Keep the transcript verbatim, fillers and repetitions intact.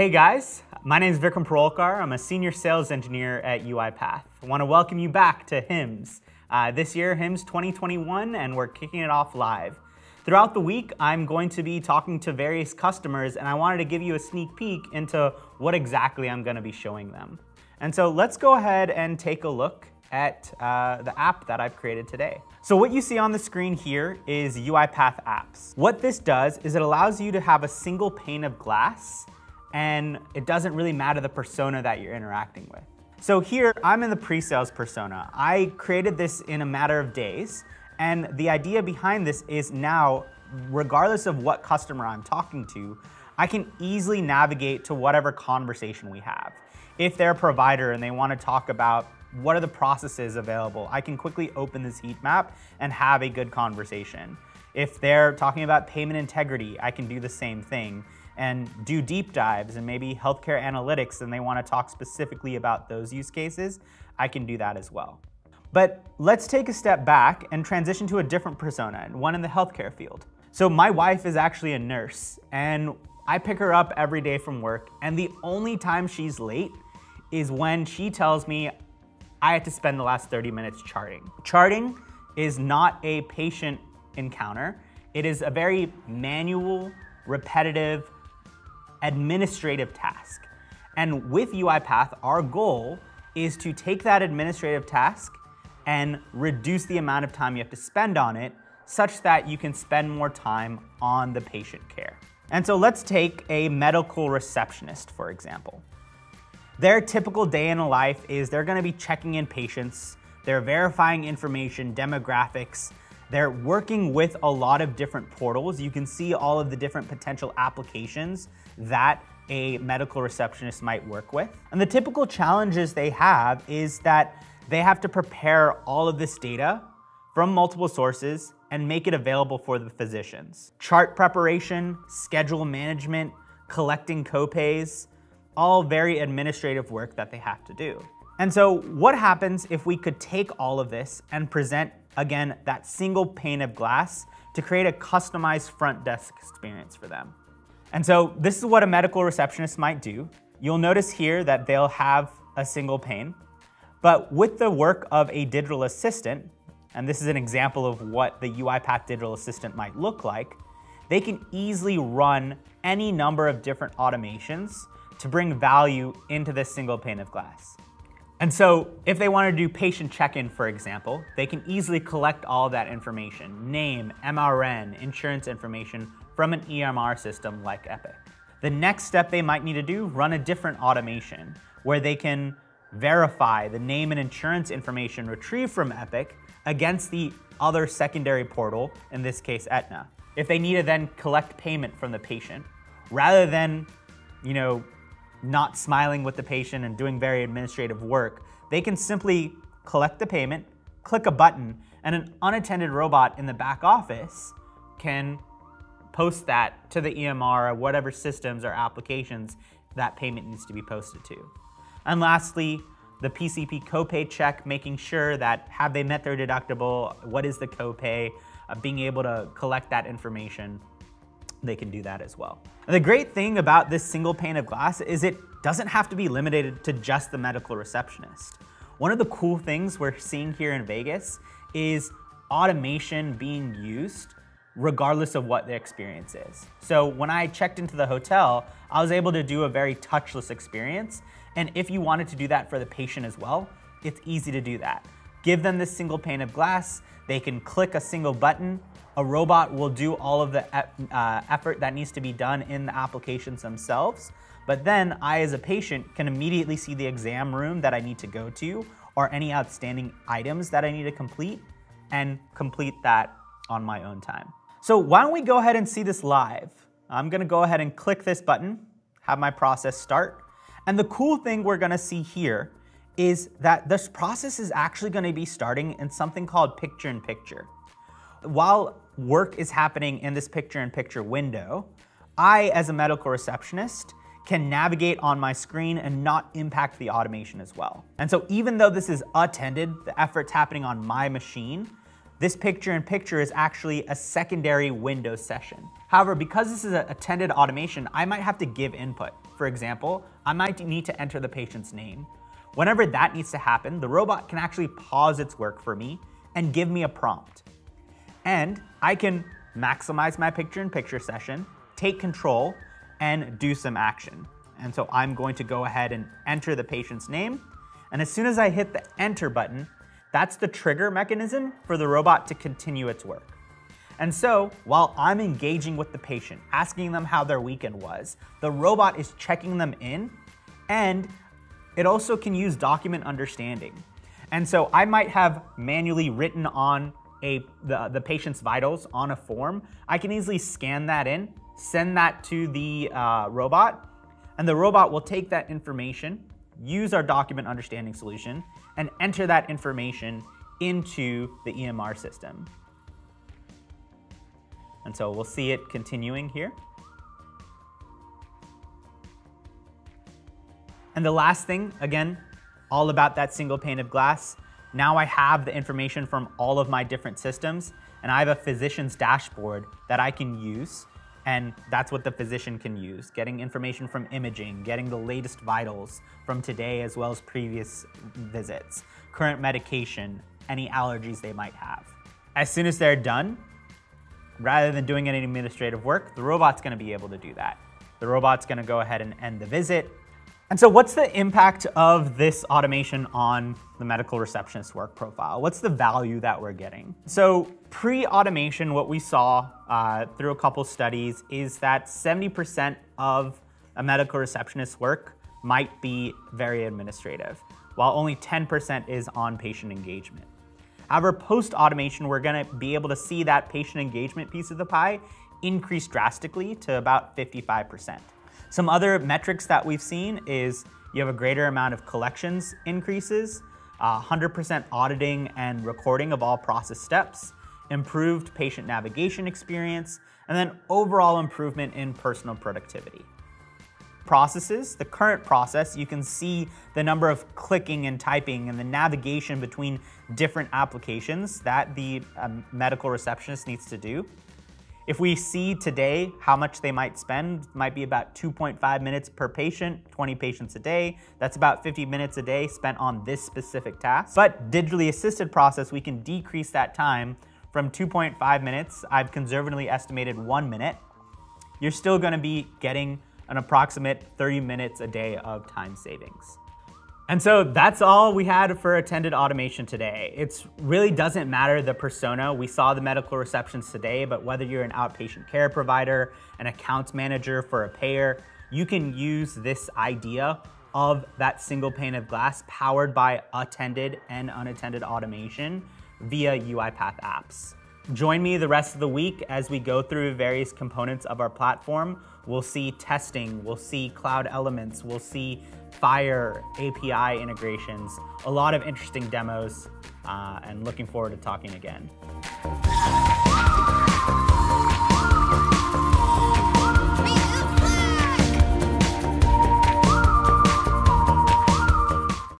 Hey guys, my name is Vikram Parolkar. I'm a senior sales engineer at UiPath. I want to welcome you back to HIMSS. Uh, this year, HIMSS twenty twenty-one, and we're kicking it off live. Throughout the week, I'm going to be talking to various customers, and I wanted to give you a sneak peek into what exactly I'm going to be showing them. And so let's go ahead and take a look at uh, the app that I've created today. So what you see on the screen here is UiPath apps. What this does is it allows you to have a single pane of glass, and it doesn't really matter the persona that you're interacting with. So here, I'm in the pre-sales persona. I created this in a matter of days, and the idea behind this is now, regardless of what customer I'm talking to, I can easily navigate to whatever conversation we have. If they're a provider and they want to talk about what are the processes available, I can quickly open this heat map and have a good conversation. If they're talking about payment integrity, I can do the same thing and do deep dives and maybe healthcare analytics, and they want to talk specifically about those use cases, I can do that as well. But let's take a step back and transition to a different persona, and one in the healthcare field. So my wife is actually a nurse, and I pick her up every day from work, and the only time she's late is when she tells me I had to spend the last thirty minutes charting. Charting is not a patient encounter. It is a very manual, repetitive, administrative task. And with UiPath, our goal is to take that administrative task and reduce the amount of time you have to spend on it, such that you can spend more time on the patient care. And so let's take a medical receptionist, for example. Their typical day in a life is they're gonna be checking in patients, they're verifying information, demographics, they're working with a lot of different portals. You can see all of the different potential applications that a medical receptionist might work with. And the typical challenges they have is that they have to prepare all of this data from multiple sources and make it available for the physicians. Chart preparation, schedule management, collecting copays, all very administrative work that they have to do. And so what happens if we could take all of this and present, again, that single pane of glass to create a customized front desk experience for them? And so this is what a medical receptionist might do. You'll notice here that they'll have a single pane, but with the work of a digital assistant, and this is an example of what the UiPath digital assistant might look like, they can easily run any number of different automations to bring value into this single pane of glass. And so if they want to do patient check-in, for example, they can easily collect all that information, name, M R N, insurance information from an E M R system like Epic. The next step they might need to do, run a different automation where they can verify the name and insurance information retrieved from Epic against the other secondary portal, in this case, Aetna. If they need to then collect payment from the patient, rather than, you know, not smiling with the patient and doing very administrative work, they can simply collect the payment, click a button, and an unattended robot in the back office can post that to the E M R or whatever systems or applications that payment needs to be posted to. And lastly, the P C P copay check, making sure that have they met their deductible, what is the copay, uh, being able to collect that information, they can do that as well. And the great thing about this single pane of glass is it doesn't have to be limited to just the medical receptionist. One of the cool things we're seeing here in Vegas is automation being used regardless of what the experience is. So when I checked into the hotel, I was able to do a very touchless experience. And if you wanted to do that for the patient as well, it's easy to do that. Give them this single pane of glass, they can click a single button, a robot will do all of the uh, effort that needs to be done in the applications themselves, but then I as a patient can immediately see the exam room that I need to go to or any outstanding items that I need to complete and complete that on my own time. So why don't we go ahead and see this live? I'm gonna go ahead and click this button, have my process start. And the cool thing we're gonna see here is that this process is actually gonna be starting in something called picture-in-picture. While work is happening in this picture-in-picture window, I, as a medical receptionist, can navigate on my screen and not impact the automation as well. And so even though this is attended, the effort's happening on my machine, this picture-in-picture is actually a secondary window session. However, because this is an attended automation, I might have to give input. for example, I might need to enter the patient's name. Whenever that needs to happen, the robot can actually pause its work for me and give me a prompt. And I can maximize my picture-in-picture session, take control, and do some action. And so I'm going to go ahead and enter the patient's name. And as soon as I hit the enter button, that's the trigger mechanism for the robot to continue its work. And so while I'm engaging with the patient, asking them how their weekend was, the robot is checking them in, and it also can use document understanding. And so I might have manually written on a, the, the patient's vitals on a form. I can easily scan that in, send that to the uh, robot, and the robot will take that information, use our document understanding solution, and enter that information into the E M R system. And so we'll see it continuing here. And the last thing, again, all about that single pane of glass. Now I have the information from all of my different systems, and I have a physician's dashboard that I can use, and that's what the physician can use, getting information from imaging, getting the latest vitals from today as well as previous visits, current medication, any allergies they might have. As soon as they're done, rather than doing any administrative work, the robot's gonna be able to do that. The robot's gonna go ahead and end the visit. And so what's the impact of this automation on the medical receptionist work profile? What's the value that we're getting? So pre-automation, what we saw uh, through a couple studies is that seventy percent of a medical receptionist's work might be very administrative, while only ten percent is on patient engagement. However, post-automation, we're gonna be able to see that patient engagement piece of the pie increase drastically to about fifty-five percent. Some other metrics that we've seen is you have a greater amount of collections increases, one hundred percent auditing and recording of all process steps, improved patient navigation experience, and then overall improvement in personal productivity. Processes, the current process, you can see the number of clicking and typing and the navigation between different applications that the um, medical receptionist needs to do. If we see today how much they might spend, it might be about two point five minutes per patient, twenty patients a day. That's about fifty minutes a day spent on this specific task. But digitally assisted process, we can decrease that time from two point five minutes. I've conservatively estimated one minute. You're still gonna be getting an approximate thirty minutes a day of time savings. And so that's all we had for attended automation today. It really doesn't matter the persona. We saw the medical receptionist today, but whether you're an outpatient care provider, an accounts manager for a payer, you can use this idea of that single pane of glass powered by attended and unattended automation via UiPath apps. Join me the rest of the week as we go through various components of our platform. We'll see testing, we'll see cloud elements, we'll see FHIR A P I integrations, a lot of interesting demos, uh, and looking forward to talking again.